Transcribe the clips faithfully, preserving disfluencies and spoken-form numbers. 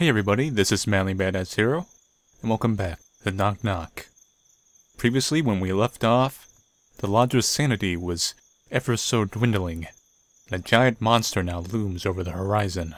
Hey everybody, this is ManlyBadassHero, and welcome back to Knock Knock. Previously, when we left off, the lodger's sanity was ever so dwindling, and a giant monster now looms over the horizon.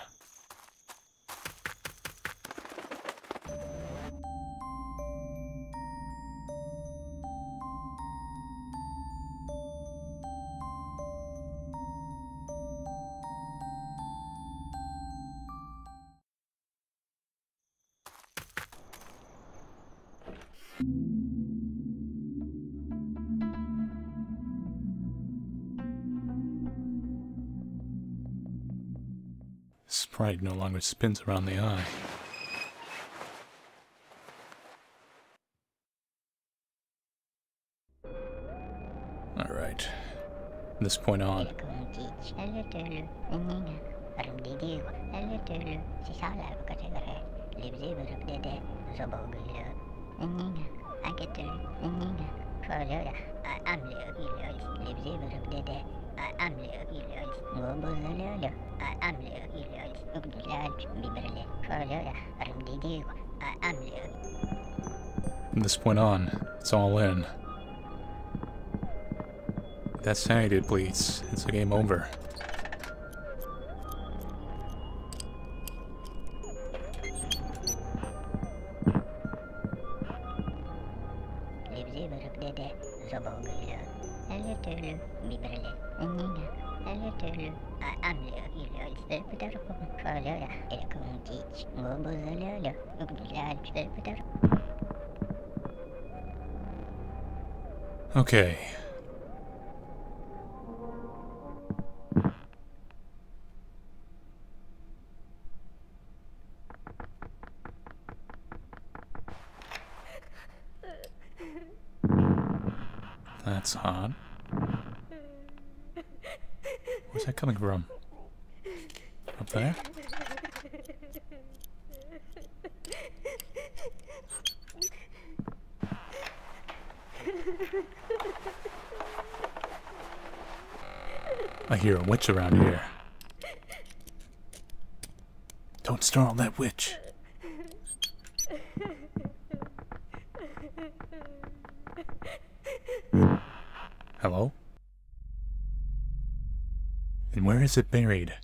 Sprite no longer spins around the eye. Alright. From this point on. I'm From this point on, it's all in. If that sanity bleeds, it's a game over. Okay. That's odd. Where's that coming from? Up there? I hear a witch around here. Don't startle that witch. Hello? And where is it buried?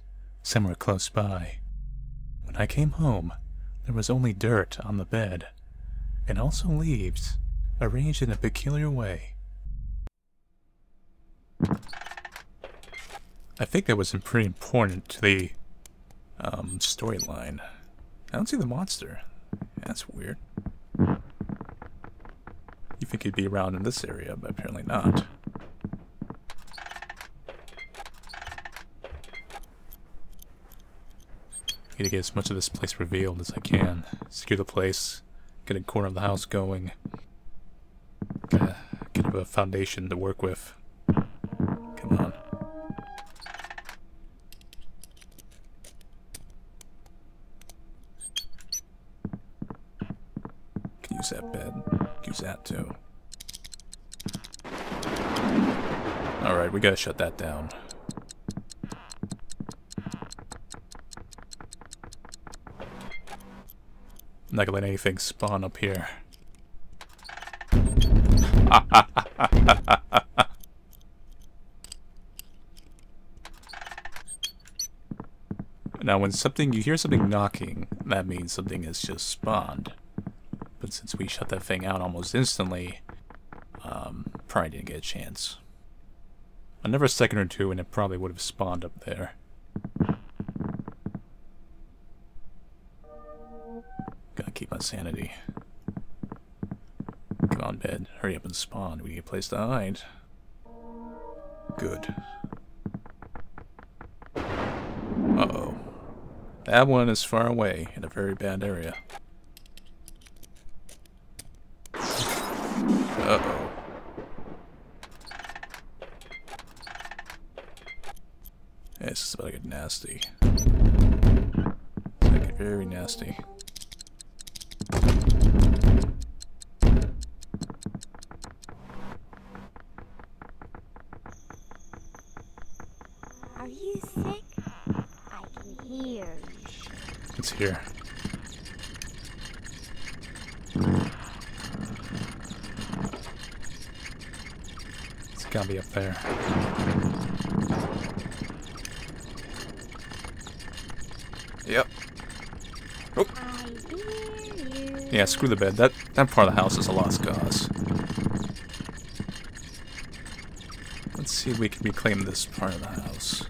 Somewhere close by. When I came home, there was only dirt on the bed, and also leaves, arranged in a peculiar way. I think that was pretty important to the um, storyline. I don't see the monster. That's weird. You think he'd be around in this area, but apparently not. I need to get as much of this place revealed as I can. Secure the place, get a corner of the house going, get a, get a foundation to work with. Come on. Use that bed. Use that too. Alright, we gotta shut that down. I'm not gonna let anything spawn up here. Now when something, you hear something knocking, that means something has just spawned. But since we shut that thing out almost instantly, um, probably didn't get a chance. Another second or two and it probably would have spawned up there. Gotta keep my sanity. Come on, bed. Hurry up and spawn. We need a place to hide. Good. Uh-oh. That one is far away in a very bad area. Uh-oh. This is about to get nasty. It's gonna get very nasty. Are you sick? I can hear you. It's here. gotta be up there. Yep. Oh. Yeah, screw the bed. That that part of the house is a lost cause. Let's see if we can reclaim this part of the house.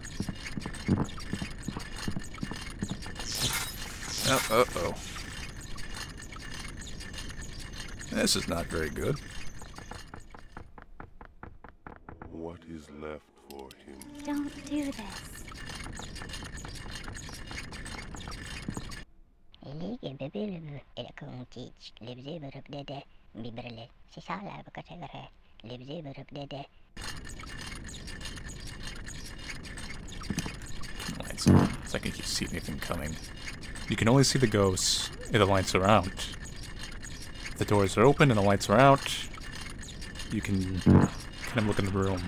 Oh, uh oh. This is not very good. What is left for him? Don't do this. Lights on. It's like I can see anything coming. You can only see the ghosts if the lights are out. The doors are open and the lights are out. You can kind of look in the room.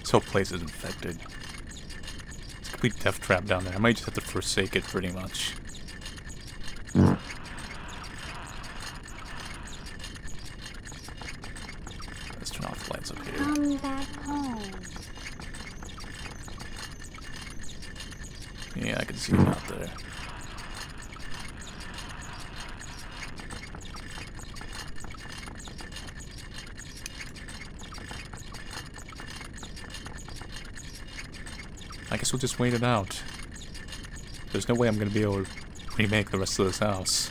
This whole place is infected. It's a complete death trap down there. I might just have to forsake it pretty much. Let's turn off the lights up here. Come back home. Yeah, I can see him out there. I guess we'll just wait it out. There's no way I'm gonna be able to remake the rest of this house.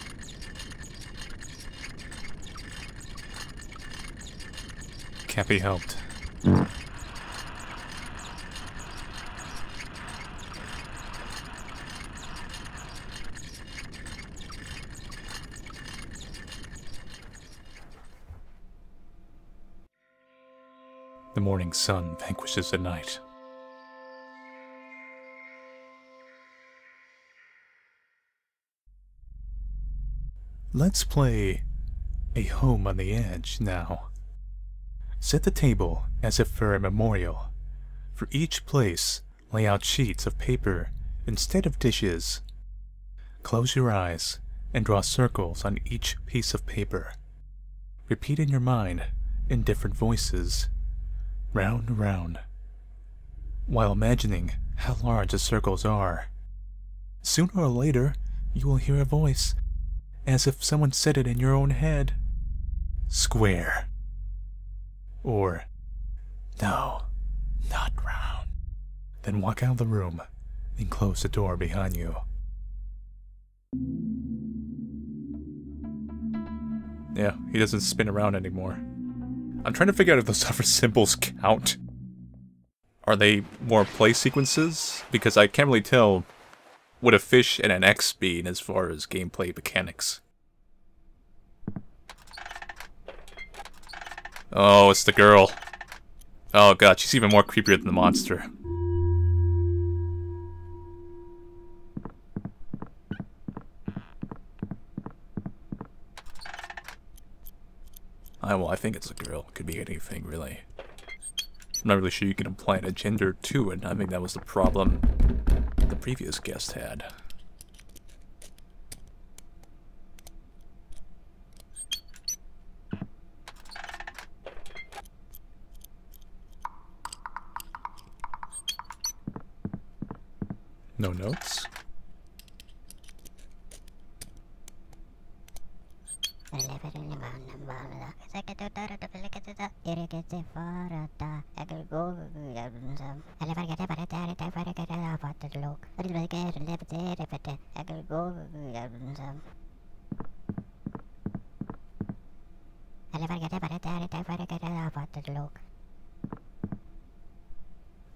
Can't be helped. The morning sun vanquishes the night. Let's play A Home on the Edge now. Set the table as if for a memorial. For each place, lay out sheets of paper instead of dishes. Close your eyes and draw circles on each piece of paper. Repeat in your mind, in different voices, round, round, while imagining how large the circles are. Sooner or later, you will hear a voice as if someone said it in your own head. Square. Or, no, not round. Then walk out of the room and close the door behind you. Yeah, he doesn't spin around anymore. I'm trying to figure out if those other symbols count. Are they more play sequences? Because I can't really tell what a fish and an X mean as far as gameplay mechanics. Oh, it's the girl. Oh god, she's even more creepier than the monster. I, well, I think it's a girl. It could be anything, really. I'm not really sure you can apply a gender to it. I think that was the problem the previous guest had. No notes?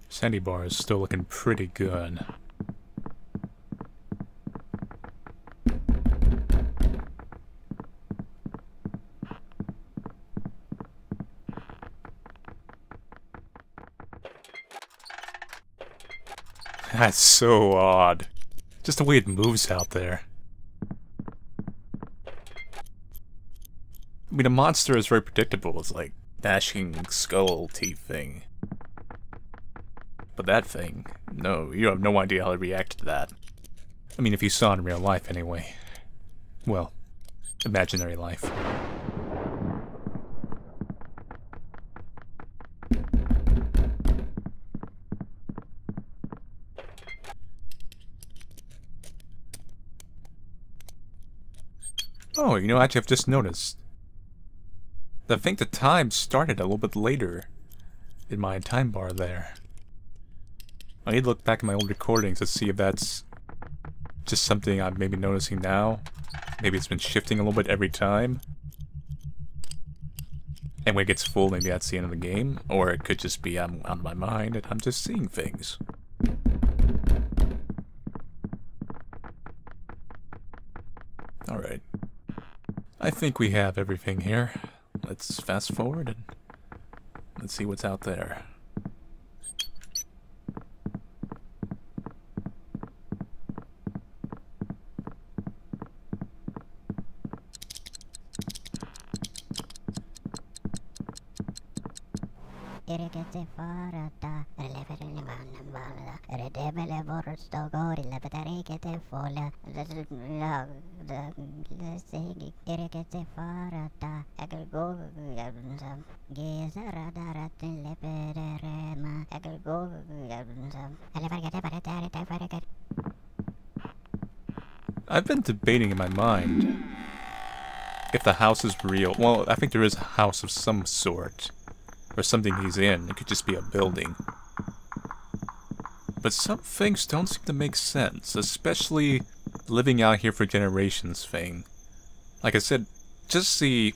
Sandy bar is still looking pretty good. That's so odd. Just the way it moves out there. I mean, a monster is very predictable. It's like dashing skull teeth thing. But that thing, no, you have no idea how to react to that. I mean, if you saw it in real life anyway. Well, imaginary life. Oh, you know, actually, I've just noticed. I think the time started a little bit later in my time bar there. I need to look back at my old recordings to see if that's just something I'm maybe noticing now. Maybe it's been shifting a little bit every time. And when it gets full, maybe that's the end of the game. Or it could just be I'm out of my mind and I'm just seeing things. Alright. I think we have everything here. Let's fast forward and let's see what's out there. I've been debating in my mind if the house is real. Well, I think there is a house of some sort. Or something he's in. It could just be a building. But some things don't seem to make sense, especially living out here for generations thing. Like I said, just the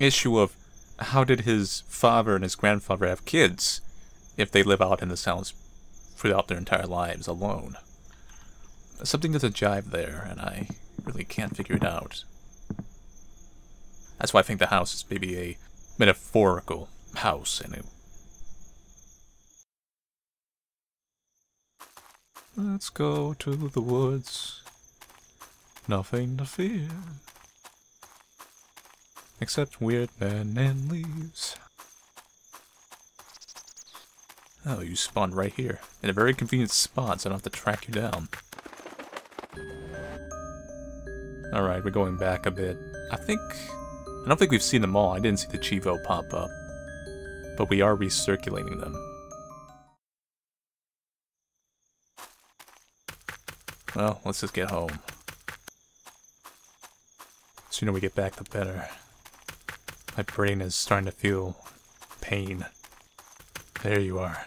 issue of how did his father and his grandfather have kids if they live out in this house throughout their entire lives alone. Something doesn't jive there, and I really can't figure it out. That's why I think the house is maybe a metaphorical house, anyway. Let's go to the woods. Nothing to fear. Except weird men and leaves. Oh, you spawned right here. In a very convenient spot, so I don't have to track you down. Alright, we're going back a bit. I think... I don't think we've seen them all. I didn't see the Chivo pop up. But we are recirculating them. Well, let's just get home. The sooner we get back, the better. My brain is starting to feel pain. There you are.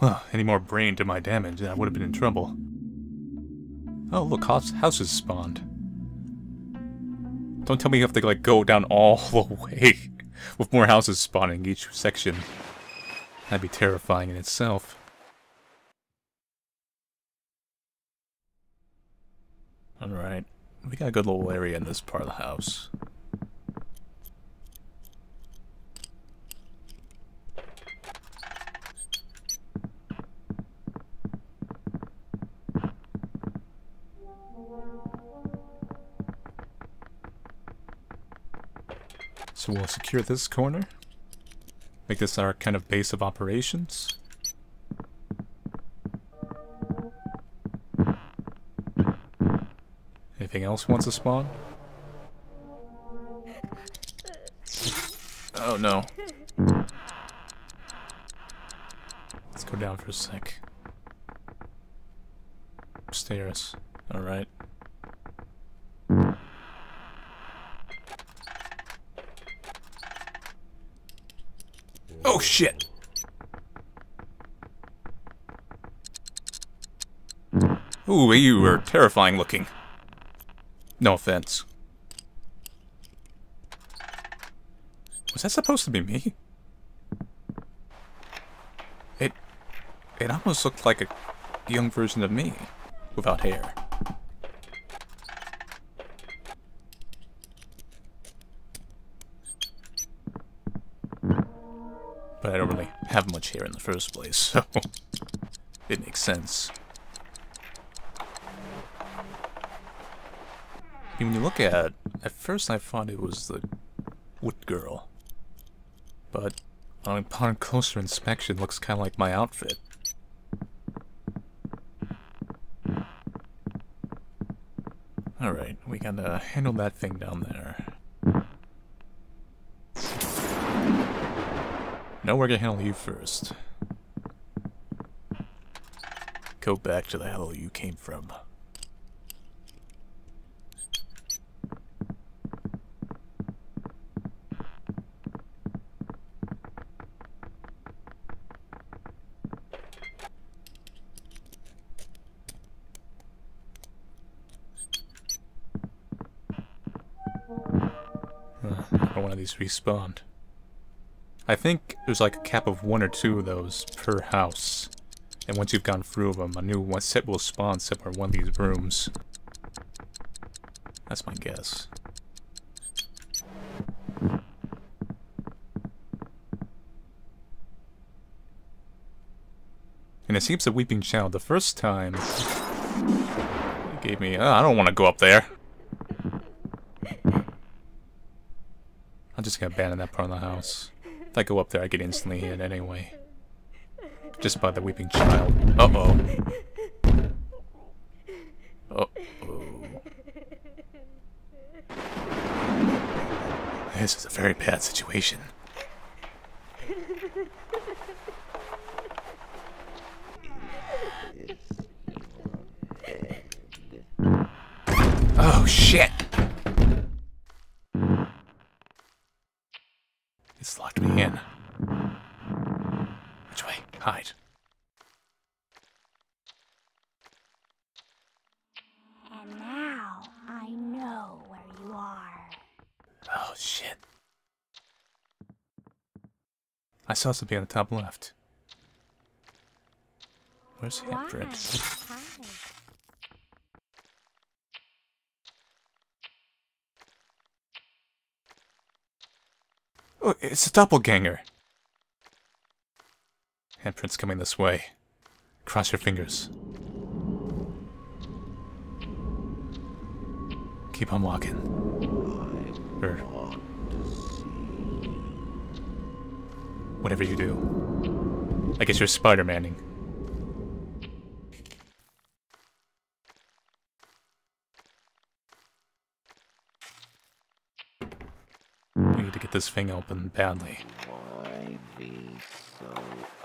Well, any more brain to my damage, and I would have been in trouble. Oh, look, house houses spawned. Don't tell me you have to, like, go down all the way with more houses spawning each section. That'd be terrifying in itself. Alright, we got a good little area in this part of the house. So we'll secure this corner, make this our kind of base of operations. Anything else wants to spawn? Oh no. Let's go down for a sec. Upstairs. Alright. Oh shit! Ooh, you were terrifying looking. No offense. Was that supposed to be me? It... It almost looked like a young version of me, without hair. But I don't really have much hair in the first place, so it makes sense. When you look at it, at first I thought it was the wood girl, but upon closer inspection, it looks kind of like my outfit. All right, we gotta handle that thing down there. No, we're gonna handle you first. Go back to the hell you came from. One of these respawned. I think there's like a cap of one or two of those per house. And once you've gone through them, a new one set will spawn somewhere in one of these rooms. That's my guess. And it seems the Weeping Child the first time it gave me, oh, I don't want to go up there. I'm just gonna abandon that part of the house. If I go up there, I get instantly hit anyway. Just by the Weeping Child. Uh-oh. Uh-oh. This is a very bad situation. Oh, shit! It's locked me in. Which way? Hide. And now I know where you are. Oh shit. I saw something on the top left. Where's the handprint? Oh, it's a doppelganger. Handprint's coming this way. Cross your fingers. Keep on walking. Er. Whatever you do. I guess you're Spider-Manning. This thing open badly. Why be so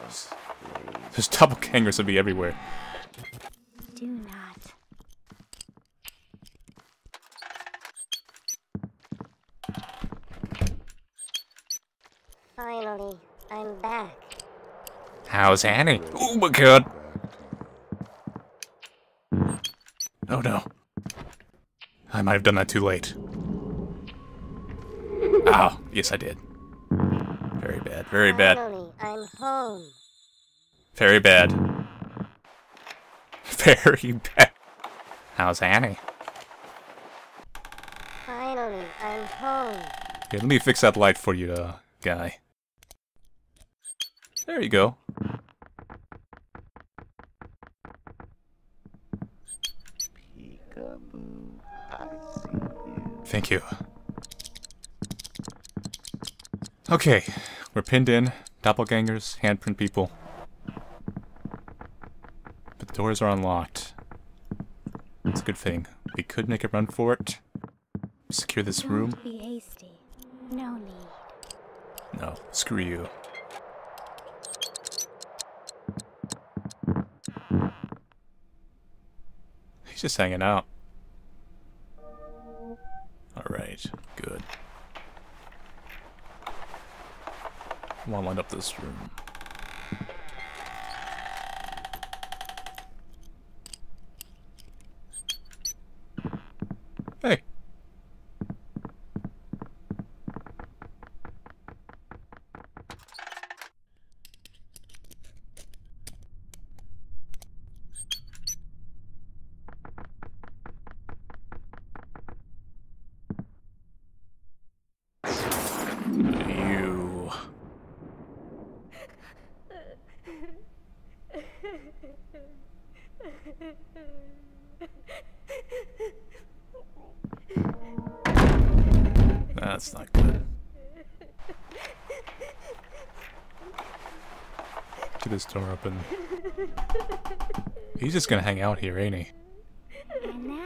afraid? There's doppelgangers to be everywhere. Do not. Finally, I'm back. How's Annie? Oh my god! Oh no. I might have done that too late. Ow. Yes, I did. Very bad. Very bad. Finally, I'm home. Very bad. Very bad. How's Annie? Finally, I'm home. Here, let me fix that light for you, uh, guy. There you go. Peekaboo, I see you. Thank you. Okay, we're pinned in. Doppelgangers, handprint people. But the doors are unlocked. It's a good thing. We could make a run for it. Secure this room. Don't be hasty. No need. No, screw you. He's just hanging out. Alright, good. I want to light up this room. Hey! That's not good. Get this door open. He's just gonna hang out here, ain't he? And now,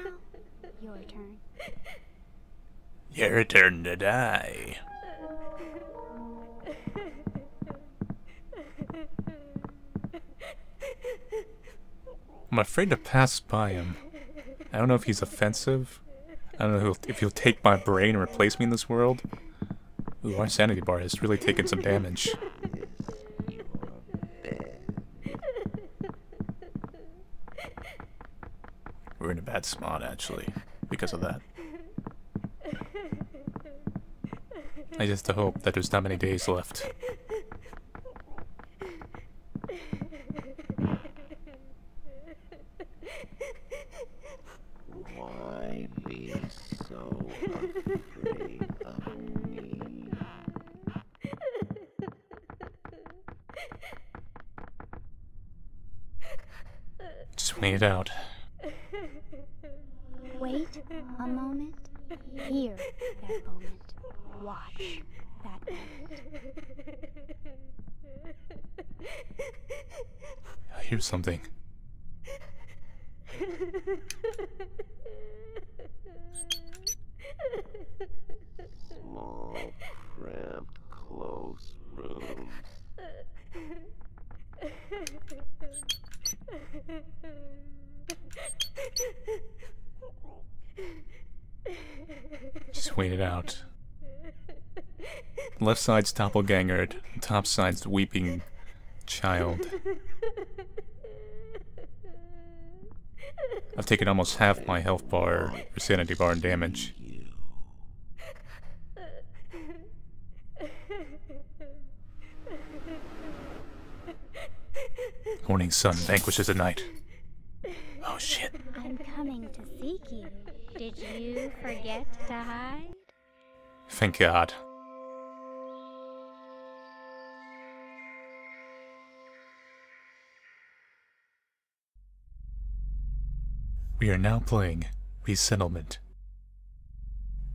your turn. Your turn to die. I'm I'm afraid to pass by him. I don't know if he's offensive. I don't know if he'll take my brain and replace me in this world. Ooh, our sanity bar is really taking some damage. We're in a bad spot, actually, because of that. I just hope that there's not many days left. Why be so afraid of me? Just wait it out. Wait a moment. Hear that moment. Watch that moment. I hear something. Small, cramped, close room. Just wait it out. Left side's doppelgangered, top side's weeping child. I've taken almost half my health bar, or sanity bar, and damage. Morning sun vanquishes the night. Oh shit. I'm coming to seek you. Did you forget to hide? Thank God. We are now playing Resettlement.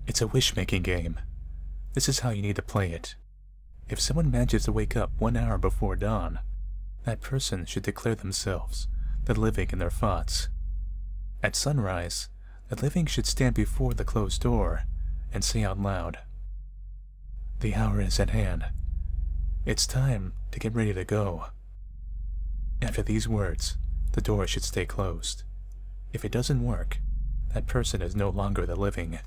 It's a wish-making game. This is how you need to play it. If someone manages to wake up one hour before dawn, that person should declare themselves the living in their thoughts. At sunrise, the living should stand before the closed door and say out loud, "The hour is at hand. It's time to get ready to go." After these words, the door should stay closed. If it doesn't work, that person is no longer the living.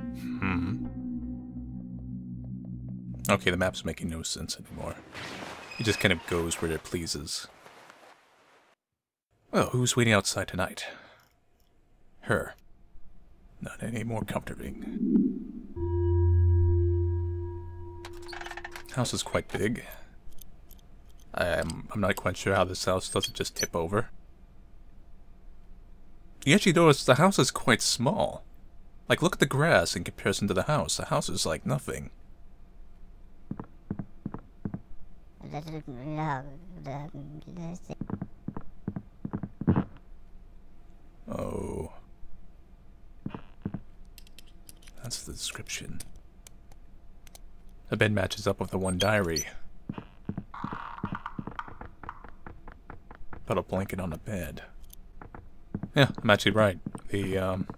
Hmm. Okay, the map's making no sense anymore. It just kind of goes where it pleases. Well, who's waiting outside tonight? Her. Not any more comforting. House is quite big. I'm, I'm not quite sure how this house doesn't just tip over. You actually notice the house is quite small. Like, look at the grass in comparison to the house. The house is like nothing. Oh. That's the description. The bed matches up with the one diary. Put a blanket on the bed. Yeah, I'm actually right. The um,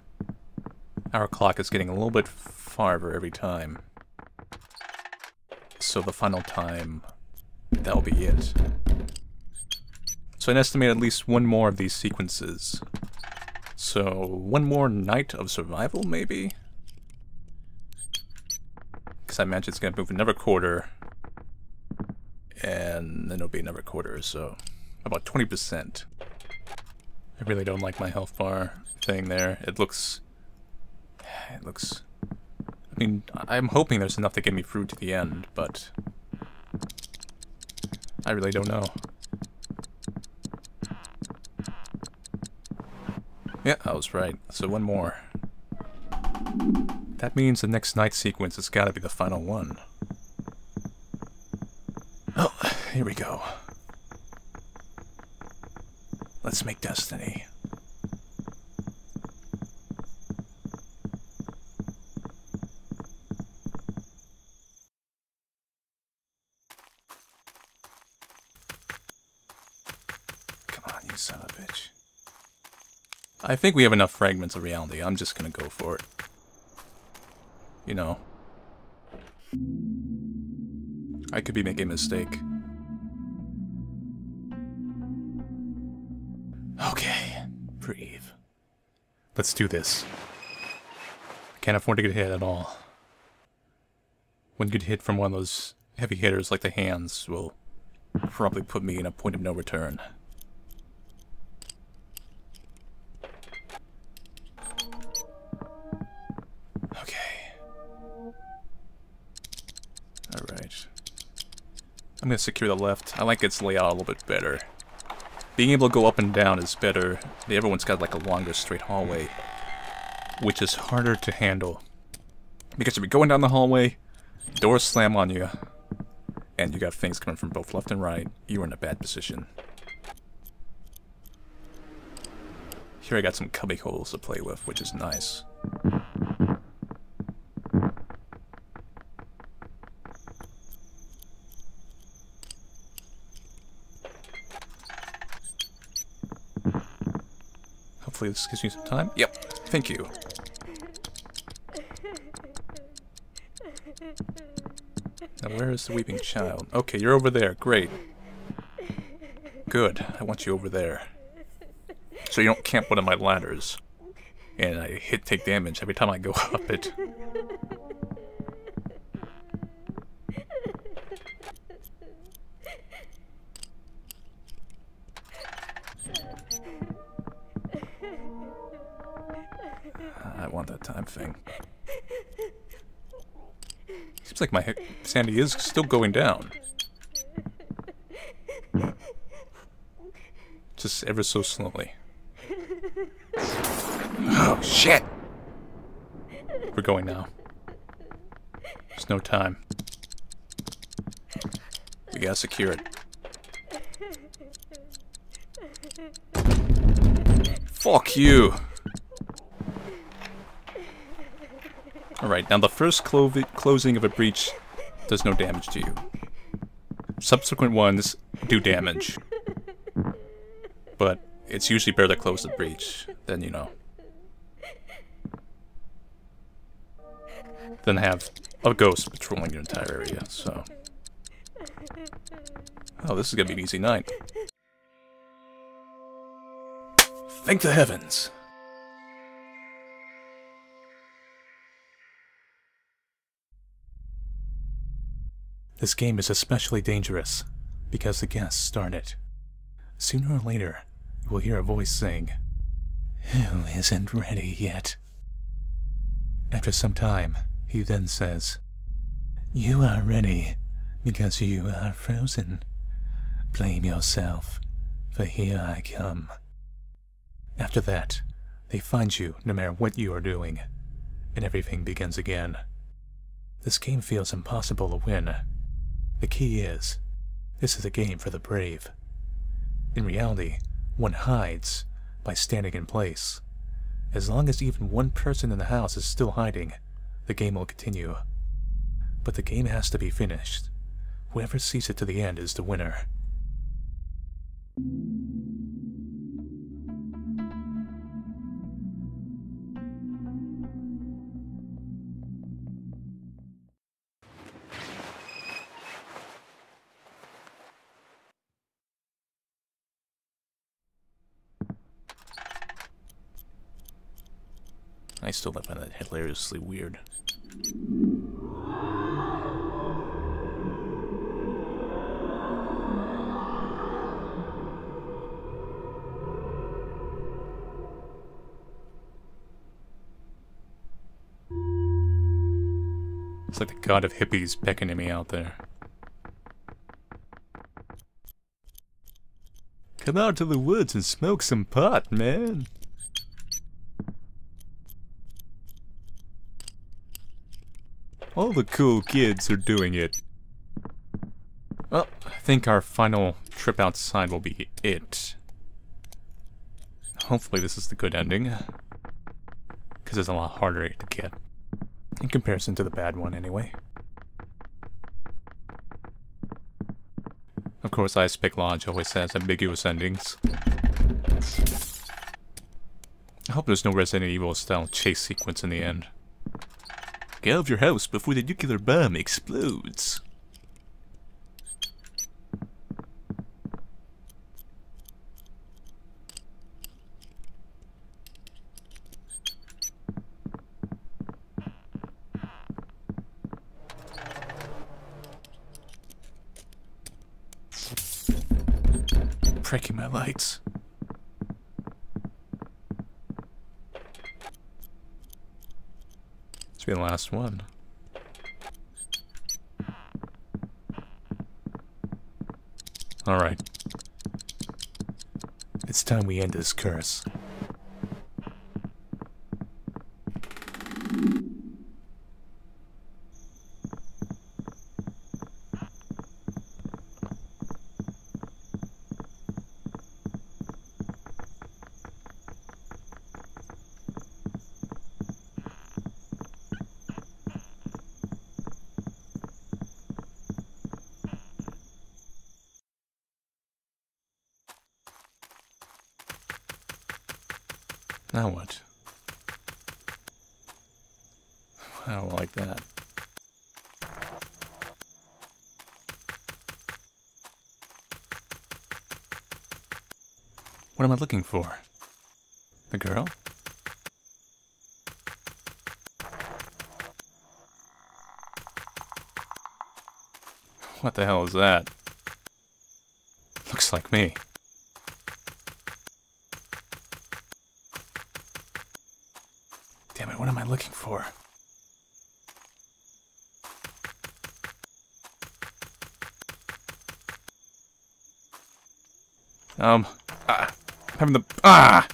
hour clock is getting a little bit farther every time. So the final time, that'll be it. So I estimate at least one more of these sequences. So one more night of survival, maybe? I imagine it's going to move another quarter, and then it'll be another quarter, so about twenty percent. I really don't like my health bar thing there. It looks... it looks... I mean, I'm hoping there's enough to get me through to the end, but I really don't know. Yeah, I was right. So one more. That means the next night sequence has got to be the final one. Oh, here we go. Let's make destiny. Come on, you son of a bitch. I think we have enough fragments of reality. I'm just gonna go for it. You know. I could be making a mistake. Okay, breathe. Let's do this. I can't afford to get hit at all. One good hit from one of those heavy hitters like the hands will probably put me in a point of no return. I'm going to secure the left. I like its layout a little bit better. Being able to go up and down is better. Everyone's got like a longer straight hallway, which is harder to handle. Because if you're going down the hallway, doors slam on you, and you got things coming from both left and right, you're in a bad position. Here I got some cubby holes to play with, which is nice. Hopefully this gives me some time. Yep, thank you. Now where is the weeping child? Okay, you're over there, great. Good, I want you over there. So you don't camp one of my ladders. And I hit take damage every time I go up it. I want that time thing. Seems like my sanity is still going down. Just ever so slowly. Oh, shit! We're going now. There's no time. We gotta secure it. Fuck you! Alright, now the first clo closing of a breach does no damage to you. Subsequent ones do damage. But it's usually better to close the breach than, you know, than have a ghost patrolling your entire area, so. Oh, this is gonna be an easy night. Thank the heavens! This game is especially dangerous, because the guests start it. Sooner or later, you will hear a voice saying, "Who isn't ready yet?" After some time, he then says, "You are ready, because you are frozen. Blame yourself, for here I come." After that, they find you no matter what you are doing, and everything begins again. This game feels impossible to win. The key is, this is a game for the brave. In reality, one hides by standing in place. As long as even one person in the house is still hiding, the game will continue. But the game has to be finished. Whoever sees it to the end is the winner. I still find that hilariously weird. It's like the god of hippies beckoning me out there. Come out to the woods and smoke some pot, man. All the cool kids are doing it. Well, I think our final trip outside will be it. Hopefully this is the good ending. Because it's a lot harder to get. In comparison to the bad one, anyway. Of course, Ice Pick Lodge always has ambiguous endings. I hope there's no Resident Evil-style chase sequence in the end. Get out of your house before the nuclear bomb explodes. tracking my lights. This will be the last one. Alright. It's time we end this curse. Now what? I don't like that. What am I looking for? The girl? What the hell is that? Looks like me. What am I looking for? Um, ah, I'm having the ah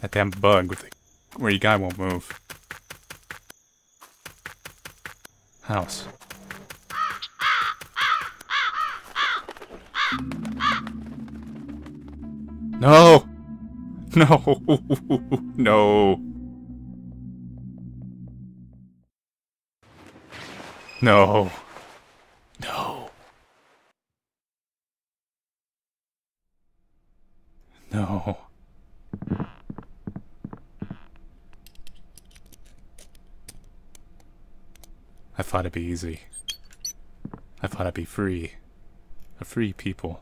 that damn bug with the where your guy won't move. House. No, no, no. No. No. No. I thought it'd be easy. I thought I'd be free. A free people.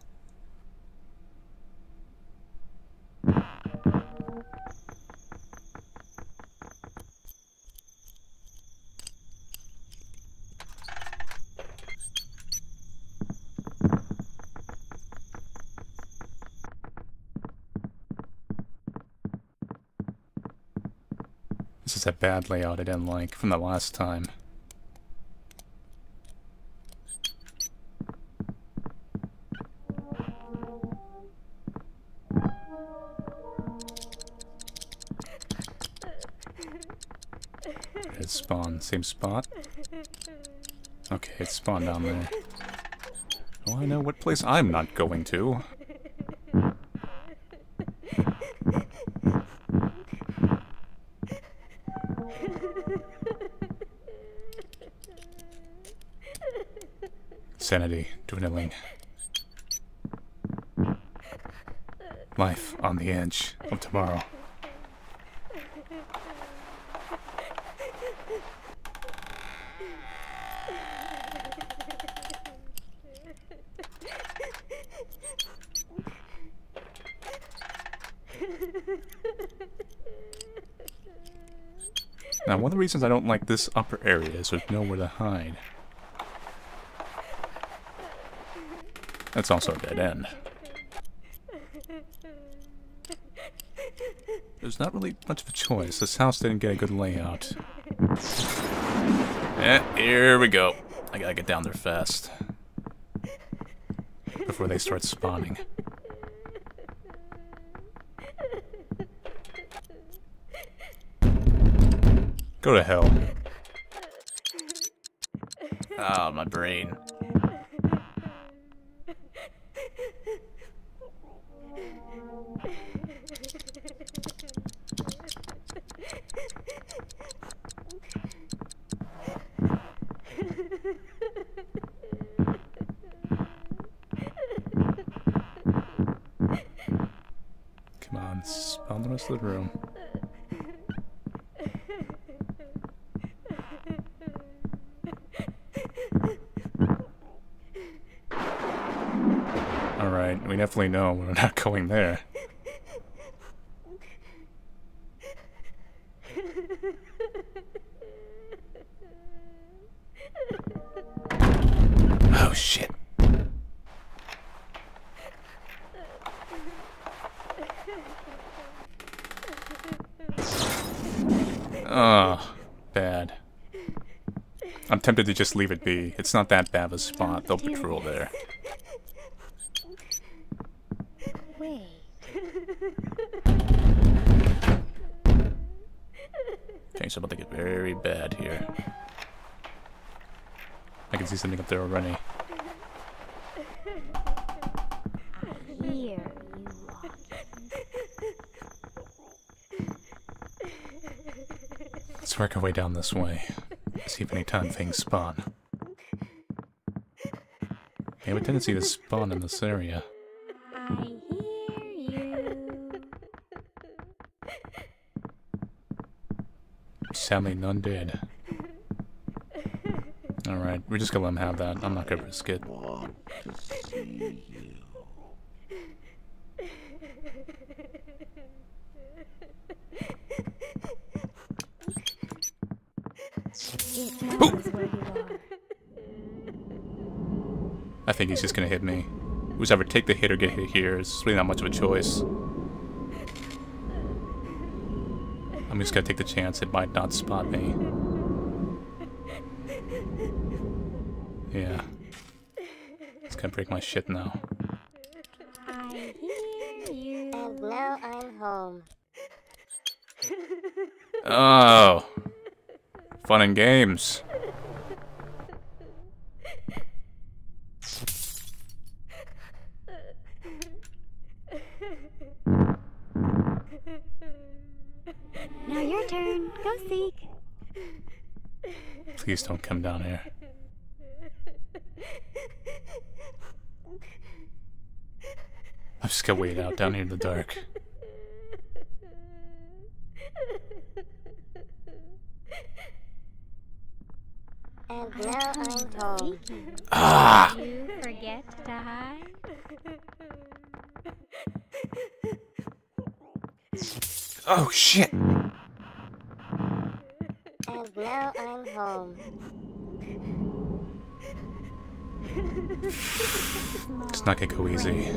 This is a bad layout I didn't like from the last time. It's spawned, same spot. Okay, it's spawned down there. Well, I know what place I'm not going to. Sanity dwindling. Life on the edge of tomorrow. Now, one of the reasons I don't like this upper area is there's nowhere to hide. That's also a dead end. There's not really much of a choice. This house didn't get a good layout. Eh, here we go. I gotta get down there fast. Before they start spawning. Go to hell. Ah, my brain. Come on, spawn the rest of the room. Alright, we definitely know we're not going there. Oh shit. Oh, bad. I'm tempted to just leave it be. It's not that bad of a spot. They'll patrol there. Wait. Things are about to get very bad here. I can see something up there already. I hear you walking. Let's work our way down this way. See if any time things spawn. They have a tendency to spawn in this area. I hear you. Sadly, none did. Alright, we're just gonna let him have that. I'm not gonna risk it. I think he's just gonna hit me. It was either take the hit or get hit here. It's really not much of a choice. I'm just gonna take the chance it might not spot me. Yeah. It's gonna break my shit now. I hear you. And now I'm home. Oh. Fun and games. Now your turn. Go seek. Please don't come down here. I'm just gonna wait out down here in the dark. And now I'm home. Ah! Did you forget to hide? Oh shit! And now I'm home. It's not gonna go easy.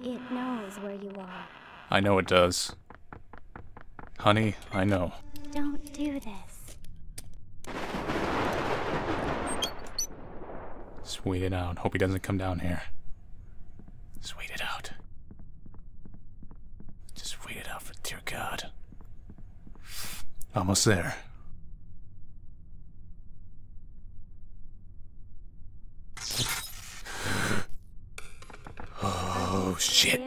It knows where you are. I know it does. Honey, I know. Don't do this. Just wait it out. Hope he doesn't come down here. Just wait it out. Just wait it out for dear God. Almost there. Oh shit.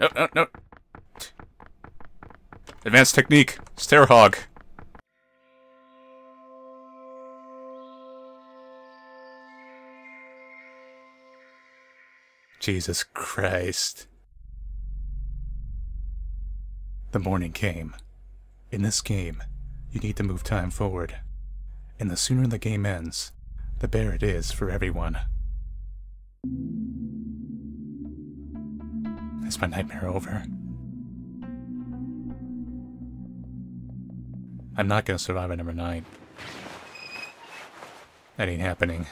No, no, no. Advanced technique. Stair hog. Jesus Christ. The morning came. In this game, you need to move time forward. And the sooner the game ends, the better it is for everyone. Is my nightmare over? I'm not gonna survive another night. That ain't happening.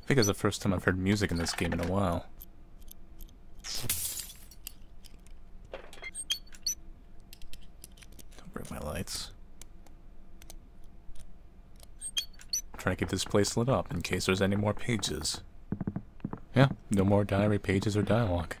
I think it's the first time I've heard music in this game in a while. Don't break my lights. I'm trying to keep this place lit up in case there's any more pages. Yeah, no more diary pages or dialogue.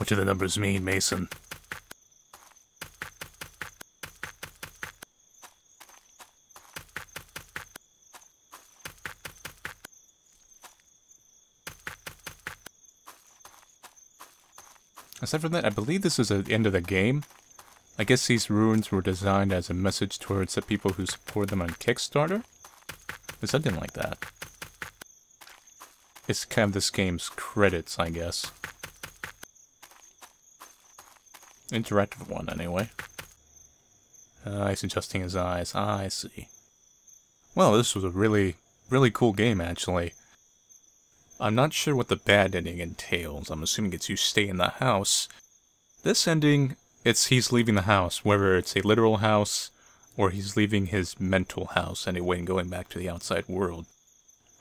What do the numbers mean, Mason? Aside from that, I believe this is the end of the game. I guess these ruins were designed as a message towards the people who support them on Kickstarter, or something like that. It's kind of this game's credits, I guess. Interactive one, anyway. Uh, he's adjusting his eyes. Ah, I see. Well, this was a really, really cool game, actually. I'm not sure what the bad ending entails. I'm assuming it's you stay in the house. This ending, it's he's leaving the house, whether it's a literal house or he's leaving his mental house anyway and going back to the outside world.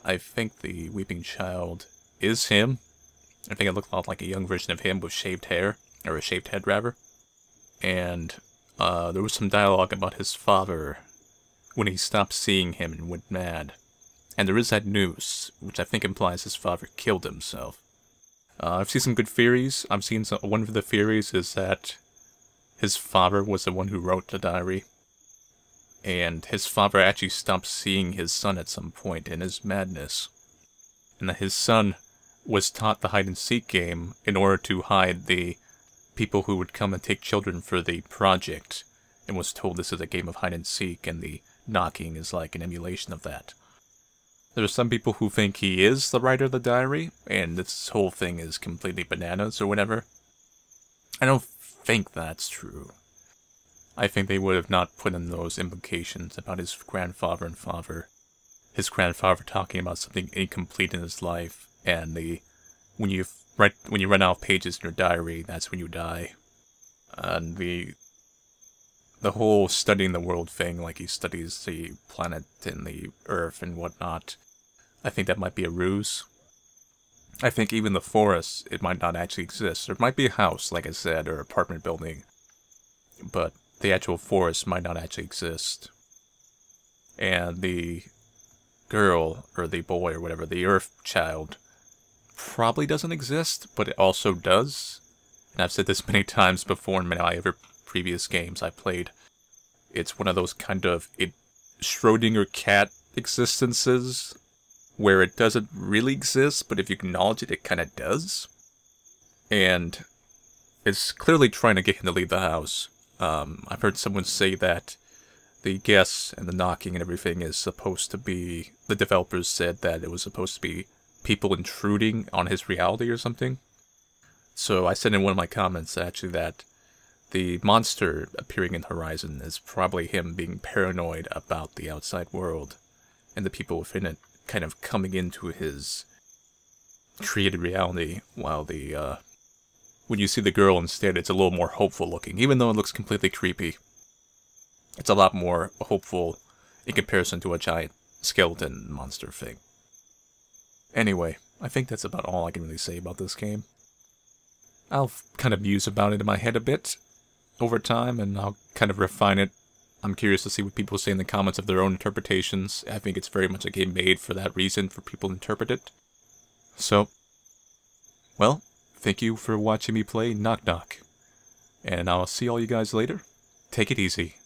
I think the weeping child is him. I think it looked a lot like a young version of him with shaved hair, or a shaved head rather. And uh, there was some dialogue about his father when he stopped seeing him and went mad. And there is that noose, which I think implies his father killed himself. Uh, I've seen some good theories. I've seen some, one of the theories is that his father was the one who wrote the diary. And his father actually stopped seeing his son at some point in his madness. And that his son was taught the hide-and-seek game in order to hide the people who would come and take children for the project. And was told this is a game of hide-and-seek, and the knocking is like an emulation of that. There are some people who think he is the writer of the diary, and this whole thing is completely bananas or whatever. I don't think that's true. I think they would have not put in those implications about his grandfather and father. His grandfather talking about something incomplete in his life, and the when you write when you run out of pages in your diary, that's when you die. And the The whole studying the world thing, like he studies the planet and the Earth and whatnot, I think that might be a ruse. I think even the forest, it might not actually exist. There might be a house, like I said, or apartment building, but the actual forest might not actually exist. And the girl, or the boy, or whatever, the Earth child, probably doesn't exist, but it also does. And I've said this many times before in my ever previous games I played. It's one of those kind of it, Schrodinger cat existences where it doesn't really exist, but if you acknowledge it, it kind of does. And it's clearly trying to get him to leave the house. Um, I've heard someone say that the guess and the knocking and everything is supposed to be, the developers said that it was supposed to be people intruding on his reality or something. So I said in one of my comments actually that the monster appearing in the horizon is probably him being paranoid about the outside world and the people within it kind of coming into his created reality, while the, uh, when you see the girl instead, it's a little more hopeful looking, even though it looks completely creepy. It's a lot more hopeful in comparison to a giant skeleton monster thing. Anyway, I think that's about all I can really say about this game. I'll kind of muse about it in my head a bit over time, and I'll kind of refine it. I'm curious to see what people say in the comments of their own interpretations. I think it's very much a game made for that reason, for people to interpret it. So, well, thank you for watching me play Knock Knock, and I'll see all you guys later. Take it easy.